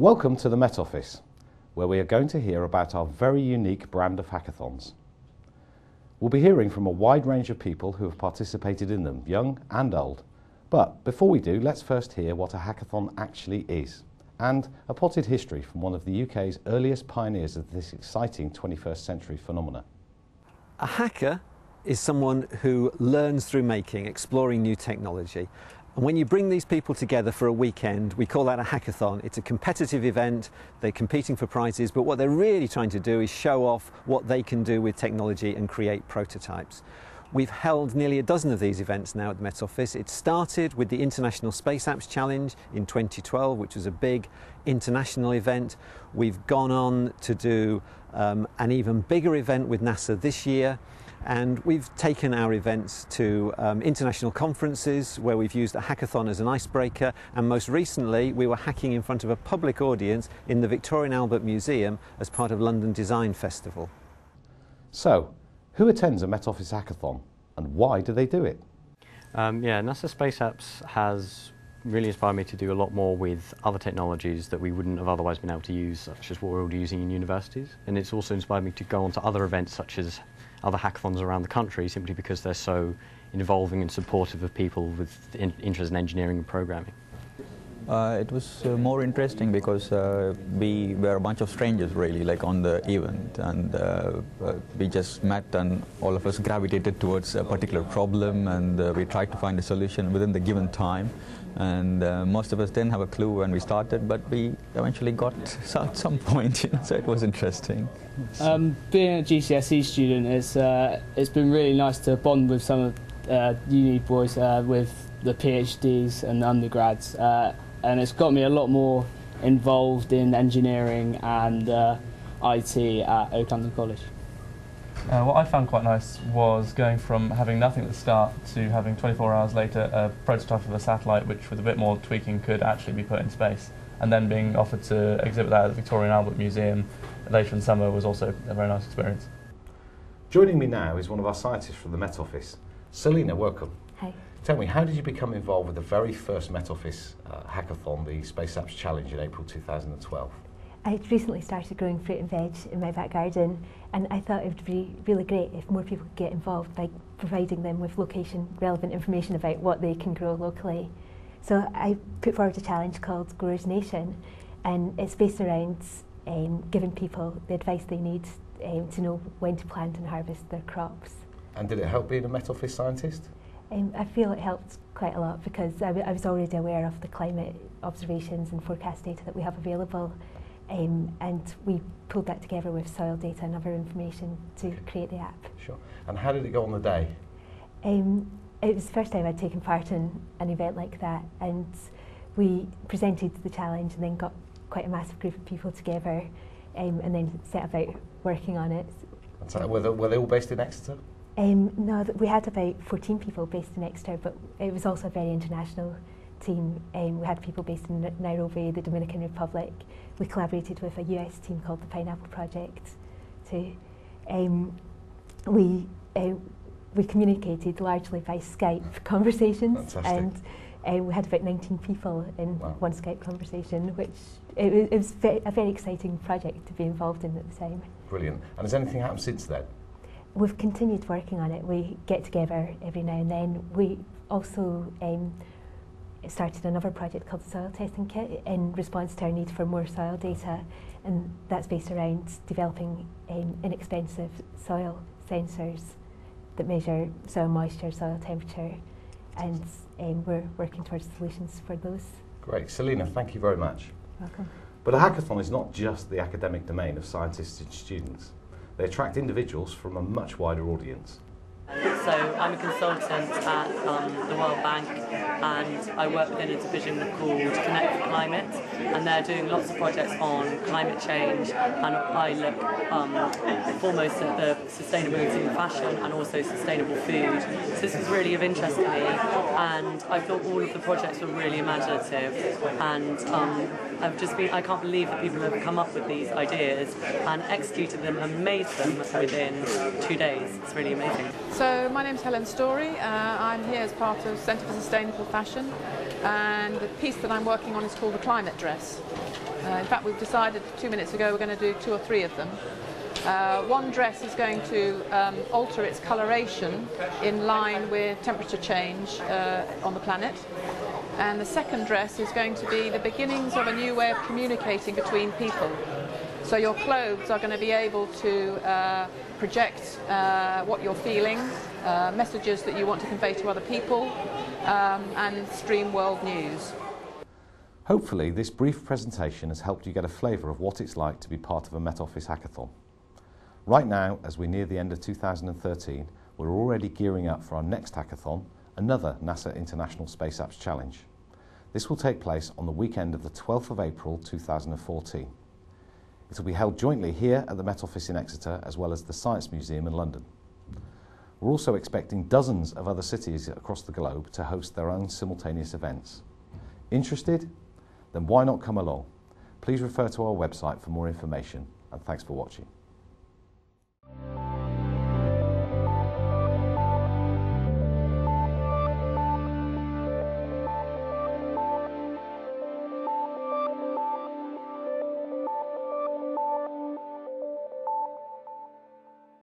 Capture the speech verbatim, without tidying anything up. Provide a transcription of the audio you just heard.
Welcome to the Met Office, where we are going to hear about our very unique brand of hackathons. We'll be hearing from a wide range of people who have participated in them, young and old. But before we do, let's first hear what a hackathon actually is, and a potted history from one of the U K's earliest pioneers of this exciting twenty-first century phenomena. A hacker is someone who learns through making, exploring new technology. And when you bring these people together for a weekend, we call that a hackathon. It's a competitive event, they're competing for prizes, but what they're really trying to do is show off what they can do with technology and create prototypes. We've held nearly a dozen of these events now at the Met Office. It started with the International Space Apps Challenge in twenty twelve, which was a big international event. We've gone on to do um, an even bigger event with NASA this year. And we've taken our events to um, international conferences where we've used a hackathon as an icebreaker. And most recently, we were hacking in front of a public audience in the Victoria and Albert Museum as part of London Design Festival. So, who attends a Met Office hackathon and why do they do it? Um, yeah, NASA Space Apps has really inspired me to do a lot more with other technologies that we wouldn't have otherwise been able to use, such as what we're already using in universities. And it's also inspired me to go on to other events such as other hackathons around the country, simply because they're so involving and supportive of people with in interest in engineering and programming. Uh, it was uh, more interesting because uh, we were a bunch of strangers really, like on the event, and uh, we just met and all of us gravitated towards a particular problem, and uh, we tried to find a solution within the given time, and uh, most of us didn't have a clue when we started, but we eventually got at some point, you know, so it was interesting. Um, being a G C S E student, it's, uh, it's been really nice to bond with some of uh, uni boys uh, with the PhDs and the undergrads. Uh, and it's got me a lot more involved in engineering and uh, I T at Oakland College. Uh, what I found quite nice was going from having nothing at the start to having twenty-four hours later a prototype of a satellite which with a bit more tweaking could actually be put in space, and then being offered to exhibit that at the Victoria and Albert Museum later in summer was also a very nice experience. Joining me now is one of our scientists from the Met Office. Selena, welcome. Hi. Tell me, how did you become involved with the very first Met Office uh, hackathon, the Space Apps Challenge, in April two thousand twelve? I had recently started growing fruit and veg in my back garden, and I thought it would be really great if more people could get involved by providing them with location-relevant information about what they can grow locally. So I put forward a challenge called Growers Nation, and it's based around um, giving people the advice they need um, to know when to plant and harvest their crops. And did it help being a Met Office scientist? Um, I feel it helped quite a lot because I, w I was already aware of the climate observations and forecast data that we have available, um, and we pulled that together with soil data and other information to create the app. Sure. And how did it go on the day? Um, it was the first time I'd taken part in an event like that, and we presented the challenge and then got quite a massive group of people together, um, and then set about working on it. And so were they, were they all based in Exeter? Um, no, we had about fourteen people based in Exeter, but it was also a very international team. Um, we had people based in Nairobi, the Dominican Republic. We collaborated with a U S team called the Pineapple Project too. Um, we, uh, we communicated largely by Skype conversations. Fantastic. And um, we had about nineteen people in wow. one Skype conversation, which it, it was ve a very exciting project to be involved in at the time. Brilliant. And has anything happened since then? We've continued working on it. We get together every now and then. We also um, started another project called the Soil Testing Kit in response to our need for more soil data, and that's based around developing um, inexpensive soil sensors that measure soil moisture, soil temperature, and um, we're working towards solutions for those. Great. Selena, thank you very much. Welcome. But a hackathon is not just the academic domain of scientists and students. They attract individuals from a much wider audience. So I'm a consultant at um, the World Bank, and I work within a division called Connect for Climate, and they're doing lots of projects on climate change, and I look um, foremost at the sustainability in fashion and also sustainable food. So this is really of interest to me, and I thought all of the projects were really imaginative, and um, I've just been, I can't believe that people have come up with these ideas and executed them and made them within two days. It's really amazing. So my my name's Helen Story. Uh, I'm here as part of Centre for Sustainable Fashion, and the piece that I'm working on is called the Climate Dress. Uh, in fact, we've decided two minutes ago we're going to do two or three of them. Uh, one dress is going to um, alter its coloration in line with temperature change uh, on the planet. And the second dress is going to be the beginnings of a new way of communicating between people. So your clothes are going to be able to uh, project uh, what you're feeling, uh, messages that you want to convey to other people, um, and stream world news. Hopefully this brief presentation has helped you get a flavour of what it's like to be part of a Met Office hackathon. Right now, as we near the end of two thousand thirteen, we're already gearing up for our next hackathon, another NASA International Space Apps Challenge. This will take place on the weekend of the twelfth of April two thousand fourteen. It will be held jointly here at the Met Office in Exeter as well as the Science Museum in London. We're also expecting dozens of other cities across the globe to host their own simultaneous events. Interested? Then why not come along? Please refer to our website for more information, and thanks for watching.